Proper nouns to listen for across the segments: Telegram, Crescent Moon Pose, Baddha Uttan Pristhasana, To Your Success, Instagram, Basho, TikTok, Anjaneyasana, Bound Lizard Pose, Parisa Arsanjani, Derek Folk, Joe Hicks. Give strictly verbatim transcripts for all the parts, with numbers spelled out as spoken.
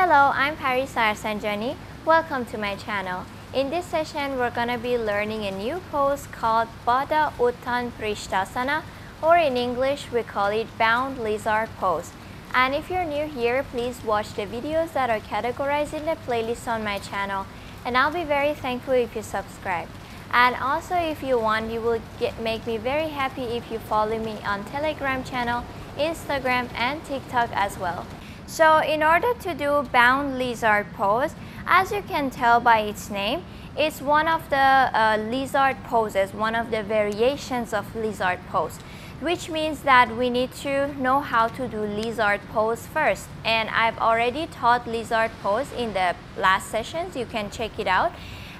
Hello, I'm Parisa Arsanjani. Welcome to my channel. In this session, we're going to be learning a new pose called Baddha Uttan Pristhasana, or in English, we call it Bound Lizard Pose. And if you're new here, please watch the videos that are categorized in the playlist on my channel. And I'll be very thankful if you subscribe. And also, if you want, you will get, make me very happy if you follow me on Telegram channel, Instagram, and TikTok as well. So in order to do Bound Lizard Pose, as you can tell by its name, it's one of the uh, lizard poses, one of the variations of lizard pose, which means that we need to know how to do lizard pose first. And I've already taught lizard pose in the last sessions, you can check it out.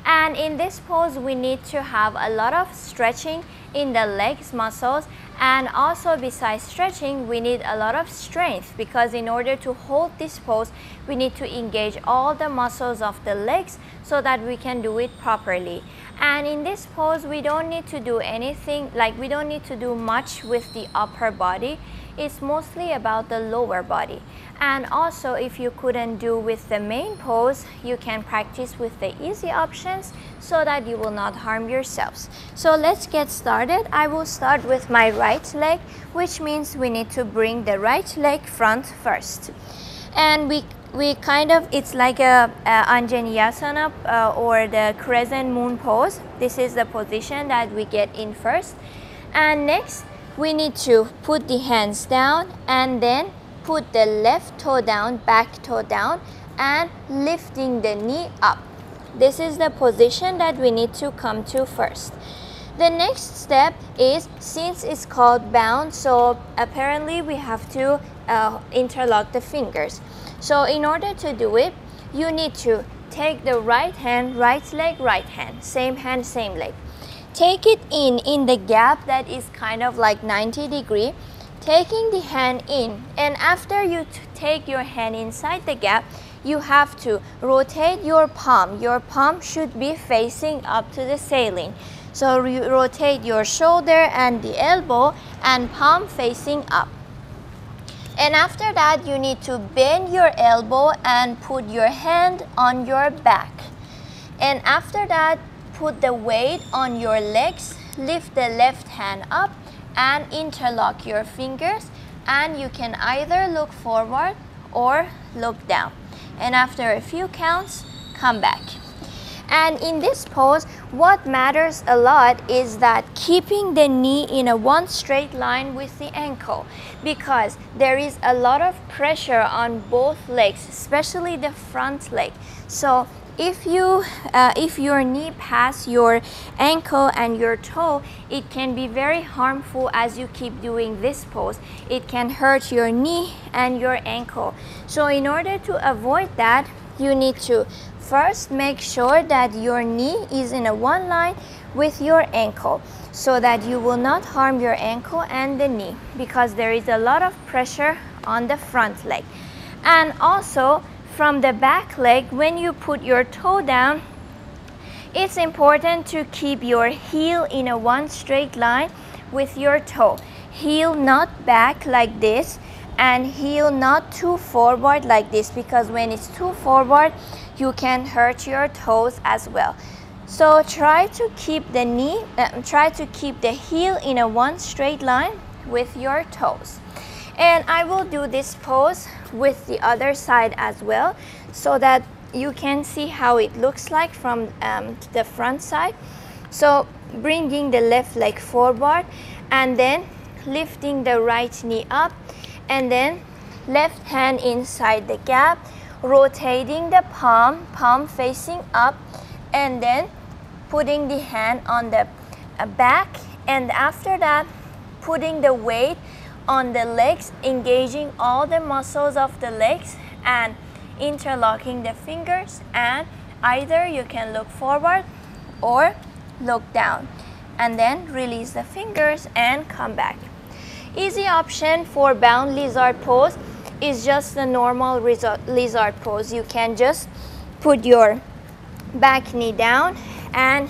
And in this pose, we need to have a lot of stretching in the legs muscles, and also besides stretching, we need a lot of strength, because in order to hold this pose, we need to engage all the muscles of the legs so that we can do it properly. And in this pose, we don't need to do anything, like we don't need to do much with the upper body. It's mostly about the lower body. And also, if you couldn't do with the main pose, you can practice with the easy options so that you will not harm yourselves. So let's get started. I will start with my right leg, which means we need to bring the right leg front first. And we we kind of, it's like a, a Anjaneyasana uh, or the Crescent Moon Pose. This is the position that we get in first. And next, we need to put the hands down and then put the left toe down, back toe down, and lifting the knee up. This is the position that we need to come to first. The next step is, since it's called bound, so apparently we have to uh, interlock the fingers. So in order to do it, you need to take the right hand, right leg, right hand, same hand, same leg. Take it in, in the gap that is kind of like ninety degree, taking the hand in, and after you take your hand inside the gap, you have to rotate your palm. Your palm should be facing up to the ceiling. So you rotate your shoulder and the elbow and palm facing up. And after that, you need to bend your elbow and put your hand on your back. And after that, put the weight on your legs, lift the left hand up and interlock your fingers, and you can either look forward or look down. And after a few counts, come back. And in this pose, what matters a lot is that keeping the knee in a one straight line with the ankle, because there is a lot of pressure on both legs, especially the front leg. So if you uh, if your knee passes your ankle and your toe, it can be very harmful. As you keep doing this pose, it can hurt your knee and your ankle. So in order to avoid that, you need to first make sure that your knee is in a one line with your ankle, so that you will not harm your ankle and the knee, because there is a lot of pressure on the front leg. And also, from the back leg, when you put your toe down, it's important to keep your heel in a one straight line with your toe. Heel not back like this, and heel not too forward like this, because when it's too forward, you can hurt your toes as well. So try to keep the knee, uh, try to keep the heel in a one straight line with your toes. And I will do this pose with the other side as well, so that you can see how it looks like from um, the front side. So bringing the left leg forward and then lifting the right knee up, and then left hand inside the gap, rotating the palm, palm facing up, and then putting the hand on the back, and after that putting the weight on the legs, engaging all the muscles of the legs and interlocking the fingers, and either you can look forward or look down, and then release the fingers and come back. Easy option for bound lizard pose is just the normal lizard pose. You can just put your back knee down and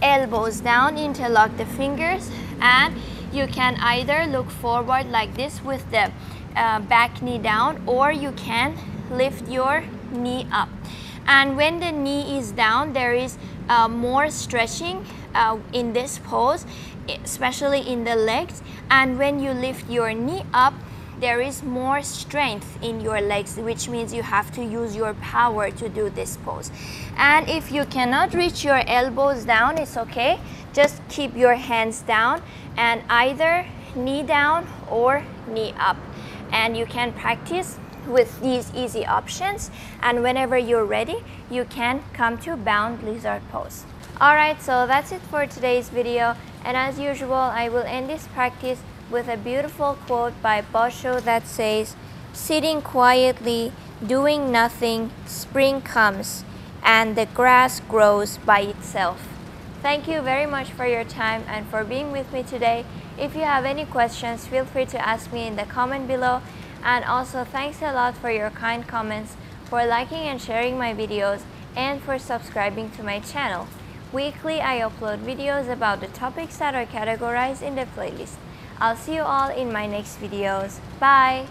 elbows down, interlock the fingers, and you can either look forward like this with the uh, back knee down, or you can lift your knee up. And when the knee is down, there is uh, more stretching uh, in this pose, especially in the legs. And when you lift your knee up, there is more strength in your legs, which means you have to use your power to do this pose. And if you cannot reach your elbows down, it's okay. Just keep your hands down and either knee down or knee up. And you can practice with these easy options. And whenever you're ready, you can come to Bound Lizard Pose. Alright, so that's it for today's video. And as usual, I will end this practice with a beautiful quote by Basho that says, "Sitting quietly, doing nothing, spring comes, and the grass grows by itself." Thank you very much for your time and for being with me today. If you have any questions, feel free to ask me in the comment below. And also, thanks a lot for your kind comments, for liking and sharing my videos, and for subscribing to my channel. Weekly, I upload videos about the topics that are categorized in the playlist. I'll see you all in my next videos. Bye!